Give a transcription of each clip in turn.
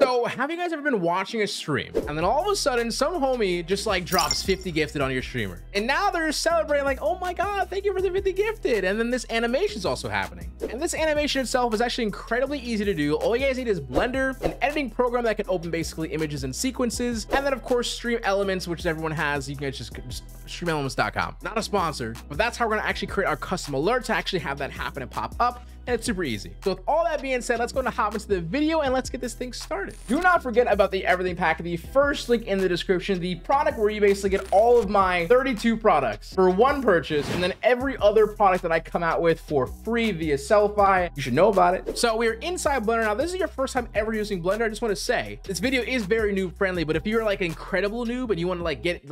So have you guys ever been watching a stream and then all of a sudden some homie just like drops 50 gifted on your streamer, and now they're celebrating like, oh my god, thank you for the 50 gifted? And then this animation is also happening, and this animation itself is actually incredibly easy to do. All you guys need is Blender, an editing program that can open basically images and sequences, and then of course Stream Elements, which everyone has. You can just streamelements.com, not a sponsor, but that's how we're going to actually create our custom alert to actually have that happen and pop up. And it's super easy. So with all that being said, let's go and hop into the video and let's get this thing started. Do not forget about the everything pack, the first link in the description, the product where you basically get all of my 32 products for one purchase, and then every other product that I come out with for free via Sellfy. You should know about it. So we are inside Blender. Now, this is your first time ever using Blender. I just want to say this video is very noob friendly, but if you're like an incredible noob and you want to like get a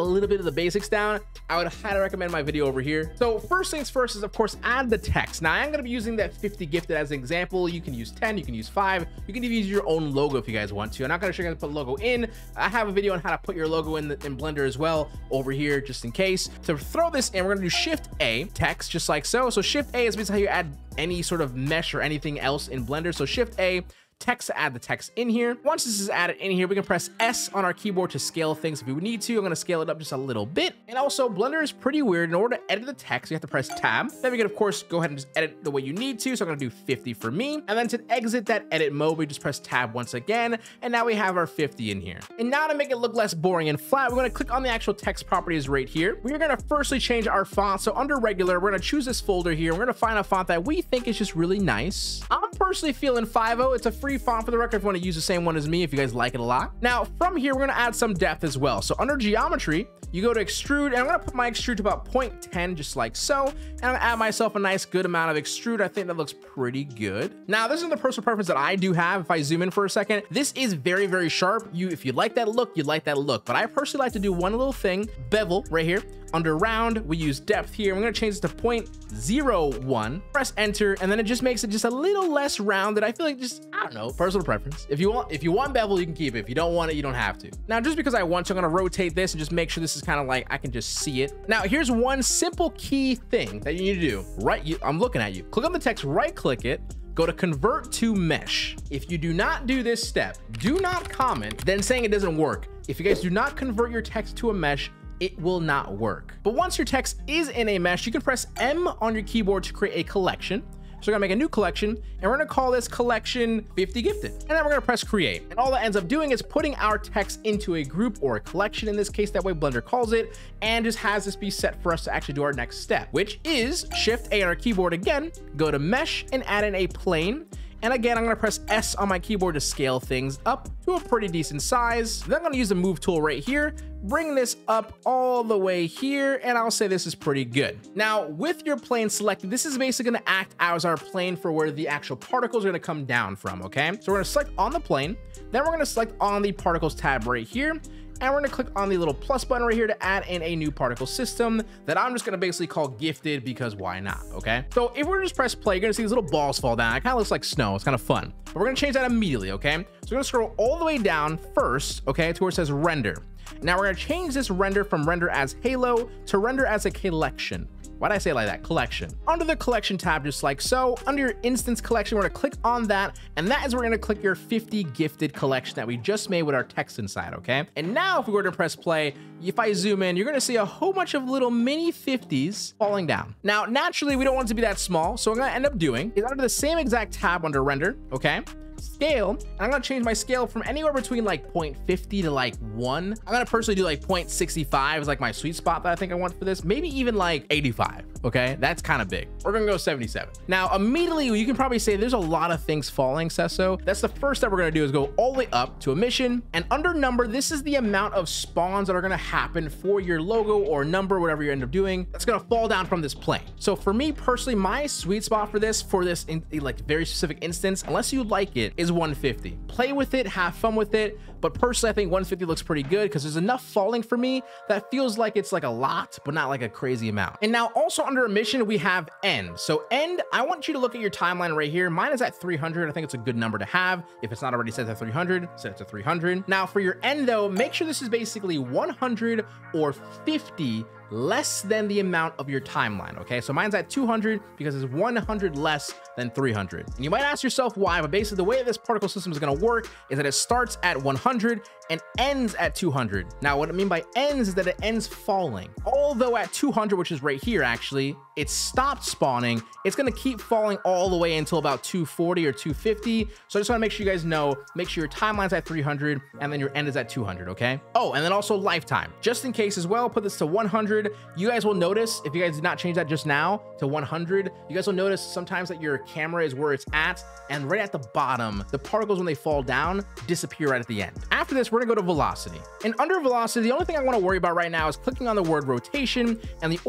little bit of the basics down, I would highly recommend my video over here. So first things first is of course add the text. Now I'm going to be using that 50 gifted as an example. You can use 10, you can use 5, you can even use your own logo if you guys want to. I'm not going to show you how to put logo in. I have a video on how to put your logo in Blender as well over here, just in case. So throw this in, we're going to do Shift A text, just like so. So Shift A is basically how you add any sort of mesh or anything else in Blender. So Shift A text to add the text in here. Once this is added in here, we can press S on our keyboard to scale things if we need to. I'm going to scale it up just a little bit. And also Blender is pretty weird. In order to edit the text, you have to press tab. Then we can of course go ahead and just edit the way you need to. So I'm going to do 50 for me. And then to exit that edit mode, we just press tab once again. And now we have our 50 in here. And now to make it look less boring and flat, we're going to click on the actual text properties right here. We're going to firstly change our font. So under regular, we're going to choose this folder here. We're going to find a font that we think is just really nice. I'm personally feeling 5.0. It's a free font for the record if you want to use the same one as me, if you guys like it a lot. Now from here, we're going to add some depth as well. So under geometry, you go to extrude, and I'm going to put my extrude to about 0.10, just like so. And I'm going to add myself a nice good amount of extrude. I think that looks pretty good. Now this is the personal preference that I do have. If I zoom in for a second, this is very, very sharp. If you like that look, you like that look. But I personally like to do one little thing, bevel right here. Under round, we use depth here. I'm going to change it to 0.01, press enter, and then it just makes it just a little less rounded. I feel like just, I don't know, personal preference. If you want bevel, you can keep it. If you don't want it, you don't have to. Now, just because I want to, I'm going to rotate this and just make sure this is kind of like, I can just see it. Now, here's one simple key thing that you need to do, right? I'm looking at you. Click on the text, right click it. Go to convert to mesh. If you do not do this step, do not comment, then saying it doesn't work. If you guys do not convert your text to a mesh, it will not work. But once your text is in a mesh, you can press M on your keyboard to create a collection. So we're gonna make a new collection, and we're gonna call this collection 50 gifted. And then we're gonna press create. And all that ends up doing is putting our text into a group or a collection in this case, that way Blender calls it, and just has this be set for us to actually do our next step, which is Shift A on our keyboard again, go to mesh and add in a plane. And again, I'm gonna press S on my keyboard to scale things up to a pretty decent size. Then I'm gonna use the move tool right here, bring this up all the way here, and I'll say this is pretty good. Now, with your plane selected, this is basically gonna act as our plane for where the actual particles are gonna come down from, okay? So we're gonna select on the plane, then we're gonna select on the particles tab right here, and we're gonna click on the little plus button right here to add in a new particle system that I'm just gonna basically call gifted because why not, okay? So if we're just press play, you're gonna see these little balls fall down. It kind of looks like snow, it's kind of fun. But we're gonna change that immediately, okay? So we're gonna scroll all the way down first, okay, to where it says render. Now we're gonna change this render from render as halo to render as a collection. Why'd I say it like that? Collection. Under the collection tab, just like so, under your instance collection, we're gonna click on that. And that is where we're gonna click your 50 gifted collection that we just made with our text inside, okay? And now if we were to press play, if I zoom in, you're gonna see a whole bunch of little mini 50s falling down. Now, naturally, we don't want it to be that small. So what I'm gonna end up doing is under the same exact tab under render, okay? Scale, and I'm gonna change my scale from anywhere between like 0.50 to like 1. I'm gonna personally do like 0.65 is like my sweet spot that I think I want for this. Maybe even like 85, okay? That's kind of big. We're gonna go 77. Now, immediately, you can probably say there's a lot of things falling, Sesso. That's the first step we're gonna do is go all the way up to emission, and under number, this is the amount of spawns that are gonna happen for your logo or number, whatever you end up doing, that's gonna fall down from this plane. So for me personally, my sweet spot for this in like very specific instance, unless you like it, is 150. Play with it, have fun with it, but personally I think 150 looks pretty good because there's enough falling for me that feels like it's like a lot but not like a crazy amount. And now also under emission we have end. So end, I want you to look at your timeline right here. Mine is at 300. I think it's a good number to have. If it's not already set to 300, set it to 300. Now for your end though, make sure this is basically 100 or 50 less than the amount of your timeline, okay? So mine's at 200 because it's 100 less than 300. And you might ask yourself why, but basically the way this particle system is gonna work is that it starts at 100 and ends at 200. Now, what I mean by ends is that it ends falling. Although at 200, which is right here actually, it stopped spawning, it's gonna keep falling all the way until about 240 or 250. So I just wanna make sure you guys know, make sure your timeline's at 300 and then your end is at 200, okay? Oh, and then also lifetime. Just in case as well, put this to 100. You guys will notice, if you guys did not change that just now to 100, you guys will notice sometimes that your camera is where it's at, and right at the bottom, the particles, when they fall down, disappear right at the end. After this, we're gonna go to velocity. And under velocity, the only thing I wanna worry about right now is clicking on the word rotation, and the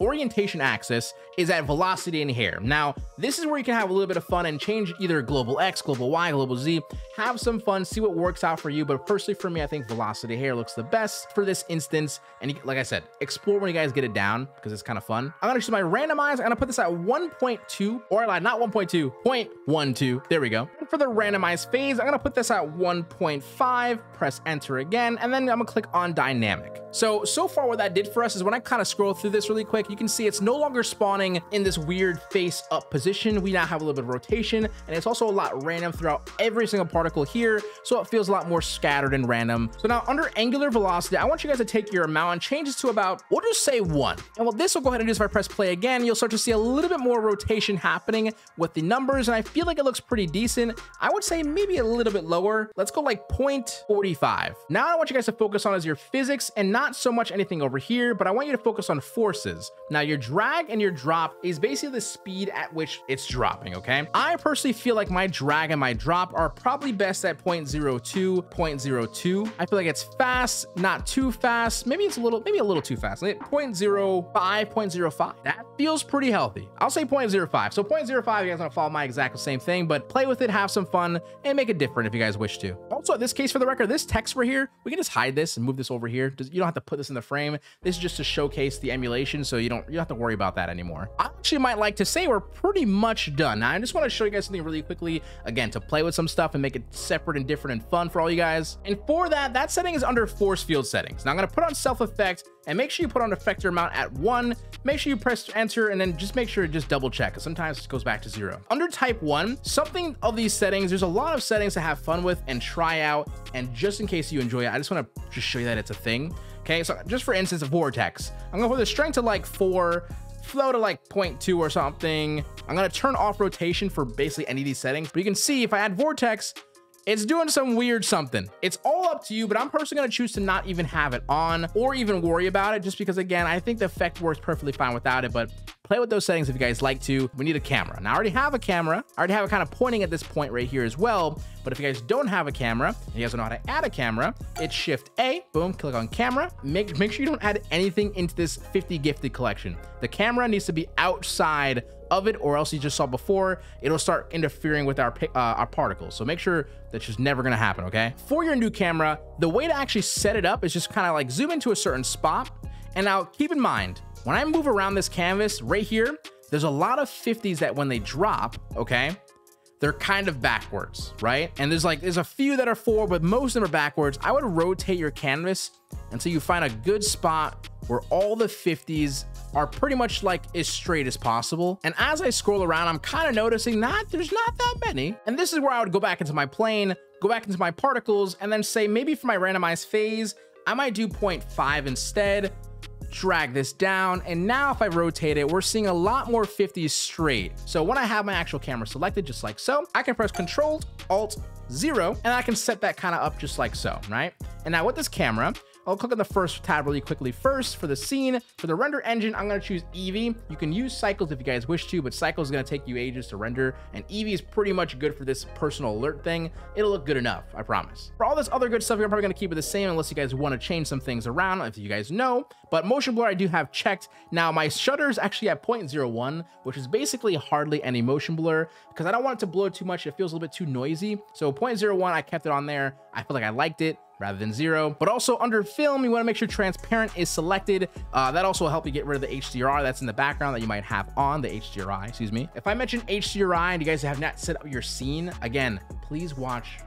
orientation axis is at velocity in here. Now, this is where you can have a little bit of fun and change either global X, global Y, global Z, have some fun, see what works out for you. But personally for me, I think velocity here looks the best for this instance. And like I said, explore when you guys get it down because it's kind of fun. I'm gonna choose my randomize. I'm gonna put this at 1.2, or I lied, not 1.2, 0.12, there we go. And for the randomized phase, I'm gonna put this at 1.5, press enter again, and then I'm gonna click on dynamic. So far what that did for us is when I kind of scroll through this really quick, you can see it's no longer spawning in this weird face up position. We now have a little bit of rotation, and it's also a lot random throughout every single particle here. So it feels a lot more scattered and random. So now under angular velocity, I want you guys to take your amount and change this to about, we'll just say 1. And what this will go ahead and do is if I press play again, you'll start to see a little bit more rotation happening with the numbers. And I feel like it looks pretty decent. I would say maybe a little bit lower. Let's go like 0.45. Now I want you guys to focus on is your physics and not so much anything over here, but I want you to focus on forces. Now your drag and your drop is basically the speed at which it's dropping, okay? I personally feel like my drag and my drop are probably best at 0.02, 0.02. I feel like it's fast, not too fast. Maybe it's a little too fast. Like 0.05, 0.05. That feels pretty healthy. I'll say 0.05. So 0.05, you guys want to follow my exact same thing, but play with it, have some fun, and make it different if you guys wish to. Also, in this case, for the record, this text right here, we can just hide this and move this over here. You don't have to put this in the frame. This is just to showcase the emulation, so you don't have to worry about that anymore. I actually might like to say we're pretty much done. Now, I just want to show you guys something really quickly, again, to play with some stuff and make it separate and different and fun for all you guys. And for that, that setting is under force field settings. Now I'm going to put on self effect, and make sure you put on effector amount at 1. Make sure you press enter, and then just make sure to just double check, because sometimes it goes back to 0. Under type 1, something of these settings, there's a lot of settings to have fun with and try out. And just in case you enjoy it, I just want to just show you that it's a thing. Okay, so just for instance, a vortex. I'm gonna put the strength to like 4, flow to like 0.2 or something. I'm gonna turn off rotation for basically any of these settings. But you can see if I add vortex, it's doing some weird something. It's all up to you, but I'm personally gonna choose to not even have it on or even worry about it, just because again, I think the effect works perfectly fine without it, but play with those settings if you guys like to. We need a camera. Now I already have a camera. I already have it kind of pointing at this point right here as well. But if you guys don't have a camera, and you guys don't know how to add a camera, it's Shift A, boom, click on camera. Make sure you don't add anything into this 50 gifted collection. The camera needs to be outside of it, or else you just saw before, it'll start interfering with our particles. So make sure that's just never gonna happen, okay? For your new camera, the way to actually set it up is just kind of like zoom into a certain spot. And now keep in mind, when I move around this canvas right here, there's a lot of 50s that when they drop, okay, they're kind of backwards, right? And there's a few that are forward, but most of them are backwards. I would rotate your canvas until you find a good spot where all the 50s are pretty much like as straight as possible. And as I scroll around, I'm kind of noticing that there's not that many. And this is where I would go back into my plane, go back into my particles, and then say maybe for my randomized phase, I might do 0.5 instead. Drag this down, and now if I rotate it, we're seeing a lot more 50s straight. So when I have my actual camera selected, just like so, I can press Control-Alt-0, and I can set that kind of up just like so, right? And now with this camera, I'll click on the first tab really quickly first for the scene. For the render engine, I'm gonna choose Eevee. You can use Cycles if you guys wish to, but Cycles is gonna take you ages to render, and Eevee is pretty much good for this personal alert thing. It'll look good enough, I promise. For all this other good stuff, I'm probably gonna keep it the same unless you guys wanna change some things around, if you guys know, but motion blur I do have checked. Now my shutter is actually at 0.01, which is basically hardly any motion blur, because I don't want it to blur too much. It feels a little bit too noisy. So 0.01, I kept it on there. I feel like I liked it rather than 0. But also under film, you want to make sure transparent is selected. That also will help you get rid of the HDR that's in the background that you might have on, the HDRI, excuse me. If I mention HDRI and you guys have not set up your scene, again, please watch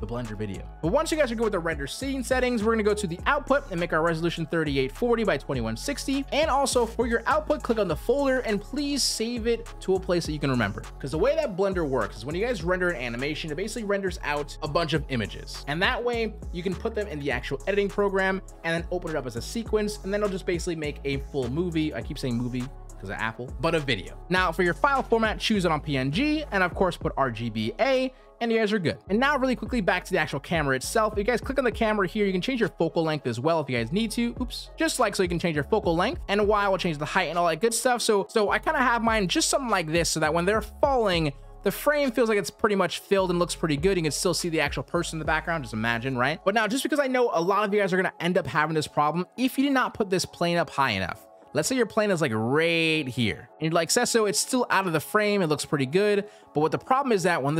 the Blender video. But once you guys are good with the render scene settings, we're gonna go to the output and make our resolution 3840 by 2160. And also for your output, click on the folder and please save it to a place that you can remember. Because the way that Blender works is when you guys render an animation, it basically renders out a bunch of images. And that way you can put them in the actual editing program and then open it up as a sequence. And then it'll just basically make a full movie. I keep saying movie because of Apple, but a video. Now for your file format, choose it on PNG and of course put RGBA. And you guys are good. And now really quickly back to the actual camera itself. If you guys click on the camera here, you can change your focal length as well if you guys need to. Oops. Just like so you can change your focal length and Y will change the height and all that good stuff. So I kind of have mine just something like this so that when they're falling, the frame feels like it's pretty much filled and looks pretty good. You can still see the actual person in the background, just imagine, right? But now just because I know a lot of you guys are gonna end up having this problem if you did not put this plane up high enough. Let's say your plane is like right here and you're like, Sesso, it's still out of the frame. It looks pretty good. But what the problem is that when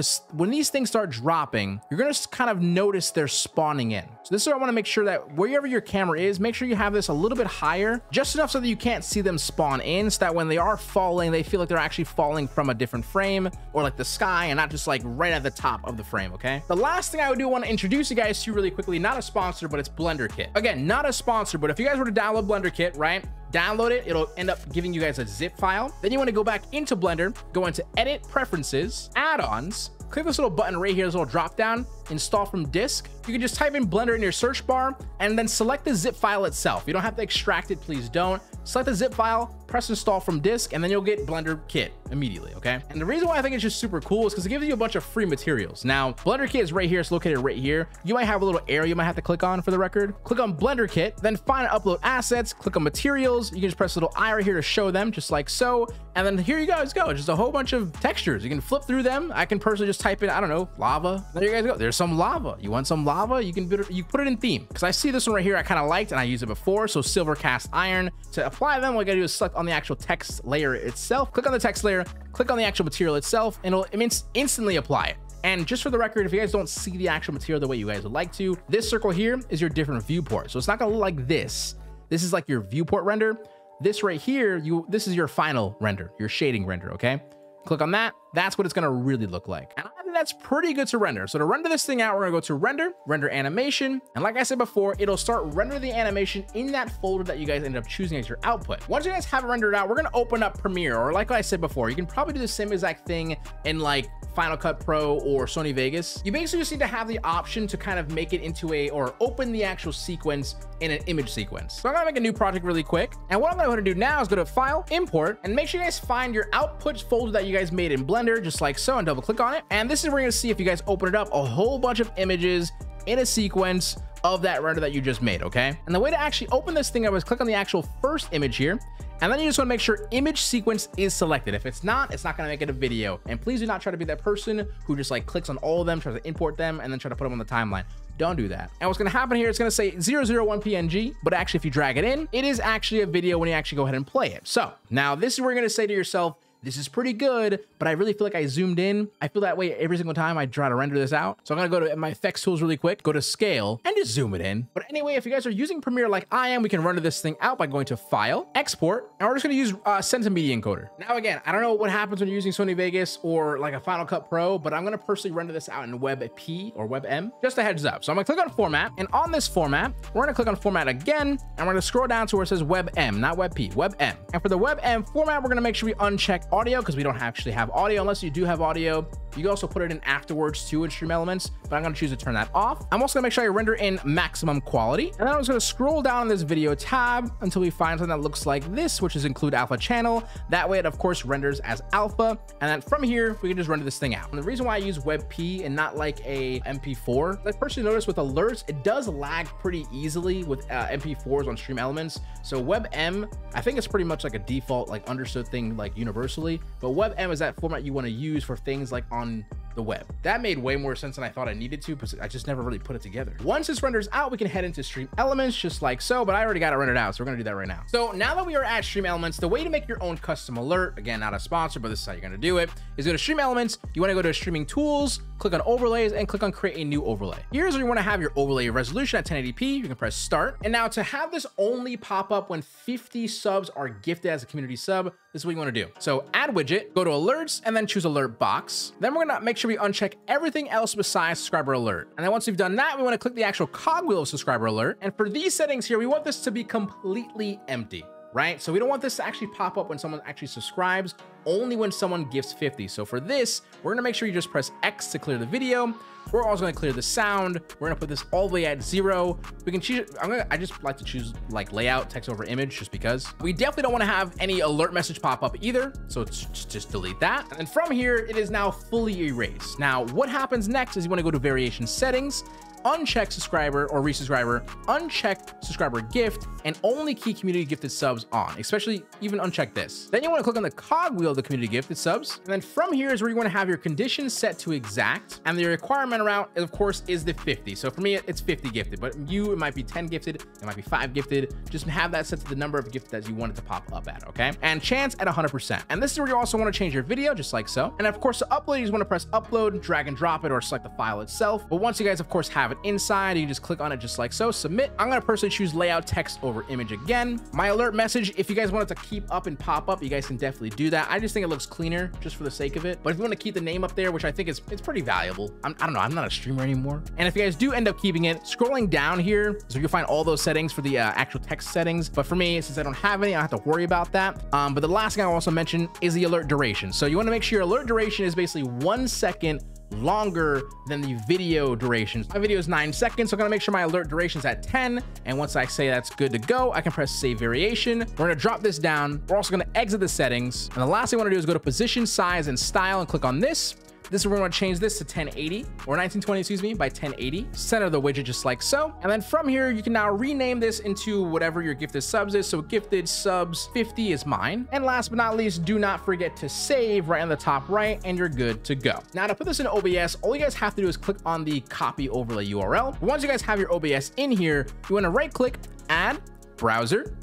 these things start dropping, you're going to kind of notice they're spawning in. So this is where I want to make sure that wherever your camera is, make sure you have this a little bit higher, just enough so that you can't see them spawn in so that when they are falling, they feel like they're actually falling from a different frame or like the sky and not just like right at the top of the frame. Okay. The last thing I would do want to introduce you guys to really quickly, not a sponsor, but it's Blender Kit. Again, not a sponsor, but if you guys were to download Blender Kit, right? Download it, it'll end up giving you guys a zip file. Then you want to go back into Blender, go into Edit, Preferences, Add-ons, click this little button right here, this little drop down, Install from Disk. You can just type in Blender in your search bar and then select the zip file itself. You don't have to extract it, please don't. Select the zip file, press Install from Disk, and then you'll get Blender Kit immediately, okay? And the reason why I think it's just super cool is because it gives you a bunch of free materials. Now, Blender Kit is right here, it's located right here. You might have a little arrow you might have to click on for the record. Click on Blender Kit, then find Upload Assets, click on Materials. You can just press a little I right here to show them, just like so. And then here you guys go, just a whole bunch of textures. You can flip through them. I can personally just type in, I don't know, lava. There you guys go, there's some lava. You want some lava? You put it in theme. Because I see this one right here I kind of liked and I used it before, so silver cast iron. To apply them, what I gotta do is select on the actual text layer itself, click on the text layer, click on the actual material itself, and it instantly apply it. And just for the record, if you guys don't see the actual material the way you guys would like to, this circle here is your different viewport. So it's not gonna look like this. This is like your viewport render. This right here, this is your final render, your shading render, okay? Click on that. That's what it's gonna really look like. And I think that's pretty good to render. So to render this thing out, we're gonna go to Render, Render Animation. And like I said before, it'll start rendering the animation in that folder that you guys ended up choosing as your output. Once you guys have it rendered out, we're gonna open up Premiere, or like I said before, you can probably do the same exact thing in like Final Cut Pro or Sony Vegas. You basically just need to have the option to kind of make it into or open the actual sequence in an image sequence. So I'm gonna make a new project really quick. And what I'm gonna do now is go to File, Import, and make sure you guys find your outputs folder that you guys made in Blender, just like so, and double click on it. And this is where you're gonna see, if you guys open it up, a whole bunch of images in a sequence of that render that you just made, okay? And the way to actually open this thing up is click on the actual first image here, and then you just wanna make sure image sequence is selected. If it's not, it's not gonna make it a video. And please do not try to be that person who just like clicks on all of them, tries to import them, and then try to put them on the timeline. Don't do that. And what's gonna happen here, it's gonna say 001 PNG, but actually if you drag it in, it is actually a video when you actually go ahead and play it. So now this is where you're gonna say to yourself, this is pretty good, but I really feel like I zoomed in. I feel that way every single time I try to render this out. So I'm gonna go to my effects tools really quick, go to scale, and just zoom it in. But anyway, if you guys are using Premiere like I am, we can render this thing out by going to File, Export, and we're just gonna use Centimedia encoder. Now again, I don't know what happens when you're using Sony Vegas or like a Final Cut Pro, but I'm gonna personally render this out in WebP or WebM, just a heads up. So I'm gonna click on Format, and on this format, we're gonna click on Format again, and we're gonna scroll down to where it says WebM, not WebP, WebM. And for the WebM format, we're gonna make sure we uncheck audio because we don't actually have audio. Unless you do have audio, you can also put it in afterwards too in Stream Elements, but I'm going to choose to turn that off. I'm also going to make sure I render in maximum quality, and then I'm just going to scroll down in this video tab until we find something that looks like this, which is include alpha channel. That way it of course renders as alpha, and then from here we can just render this thing out. And the reason why I use WebP and not like a MP4, I personally noticed with alerts it does lag pretty easily with MP4s on Stream Elements. So WebM, I think it's pretty much like a default, like understood thing, like universal. But WebM is that format you want to use for things like on the web. That made way more sense than I thought I needed to, because I just never really put it together. Once this renders out, we can head into Stream Elements just like so, but I already got it rendered out, so we're gonna do that right now. So now that we are at Stream Elements, the way to make your own custom alert, again, not a sponsor, but this is how you're gonna do it, is go to Stream Elements, you wanna go to Streaming Tools, click on Overlays, and click on Create a New Overlay. Here's where you wanna have your overlay resolution at 1080p, you can press Start. And now to have this only pop up when 50 subs are gifted as a community sub, this is what you wanna do. So add widget, go to Alerts, and then choose Alert Box. Then we're gonna make sure we uncheck everything else besides subscriber alert. And then once we've done that, we want to click the actual cogwheel of subscriber alert. And for these settings here, we want this to be completely empty, right? So we don't want this to actually pop up when someone actually subscribes, only when someone gifts 50. So for this, we're gonna make sure you just press X to clear the video. We're also gonna clear the sound. We're gonna put this all the way at 0. We can choose, I just like to choose like layout, text over image, just because. We definitely don't wanna have any alert message pop up either. So just delete that. And from here, it is now fully erased. Now, what happens next is you wanna go to variation settings, uncheck subscriber or resubscriber, uncheck subscriber gift, and only key community gifted subs on, especially even uncheck this. Then you wanna click on the cogwheel of the community gifted subs. And then from here is where you wanna have your condition set to exact. And the requirement around, of course, is the 50. So for me, it's 50 gifted, but it might be 10 gifted, it might be 5 gifted. Just have that set to the number of gifts that you want it to pop up at, okay? And chance at 100%. And this is where you also wanna change your video, just like so. And of course, to upload, you just wanna press upload, drag and drop it, or select the file itself. But once you guys, of course, have it inside, you just click on it just like so, submit. I'm gonna personally choose layout text over image again. My alert message, if you guys want it to keep up and pop up, you guys can definitely do that. I just think it looks cleaner just for the sake of it. But if you want to keep the name up there, which I think it's pretty valuable. I don't know, I'm not a streamer anymore. And if you guys do end up keeping it, scrolling down here, so you'll find all those settings for the actual text settings. But for me, since I don't have any, I don't have to worry about that. But the last thing I'll also mention is the alert duration. So you want to make sure your alert duration is basically 1 second longer than the video durations. My video is 9 seconds, so I'm gonna make sure my alert duration is at 10. And once I say that's good to go, I can press save variation. We're gonna drop this down. We're also gonna exit the settings. And the last thing I wanna do is go to position, size, and style and click on this. This is where we're gonna change this to 1080 or 1920, excuse me, by 1080. Center the widget just like so. And then from here, you can now rename this into whatever your gifted subs is. So gifted subs 50 is mine. And last but not least, do not forget to save right on the top right and you're good to go. Now to put this in OBS, all you guys have to do is click on the copy overlay URL. Once you guys have your OBS in here, you wanna right click, add, browser.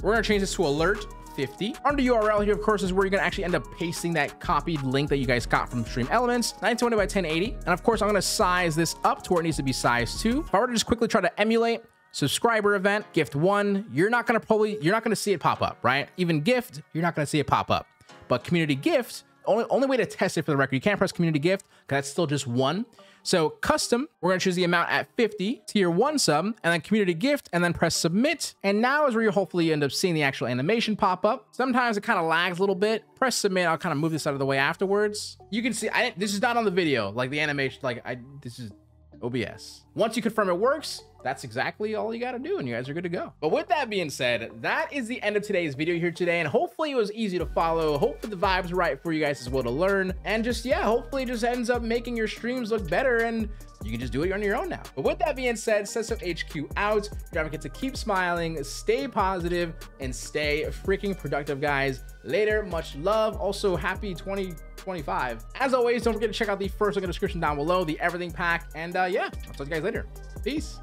We're gonna change this to alert 50. Under URL here, of course, is where you're gonna actually end up pasting that copied link that you guys got from Stream Elements, 920 by 1080. And of course, I'm gonna size this up to where it needs to be sized to. If I were to just quickly try to emulate subscriber event, gift 1, you're not gonna see it pop up, right? Even gift, you're not gonna see it pop up. But community gift, only way to test it for the record, you can't press community gift, because that's still just 1. So custom, we're gonna choose the amount at 50, tier 1 sub, and then community gift, and then press submit. And now is where you hopefully end up seeing the actual animation pop up. Sometimes it kind of lags a little bit. Press submit, I'll kind of move this out of the way afterwards. You can see, this is not on the video, like the animation, this is OBS. Once you confirm it works, that's exactly all you got to do and you guys are good to go. But with that being said, that is the end of today's video here today. And hopefully it was easy to follow. Hopefully the vibes were right for you guys as well to learn. And just, yeah, hopefully it just ends up making your streams look better and you can just do it on your own now. But with that being said, Sessup HQ out. Your advocate to keep smiling, stay positive, and stay freaking productive, guys. Later, much love. Also, happy 2025. As always, don't forget to check out the first link in the description down below, the everything pack. And yeah, I'll talk to you guys later. Peace.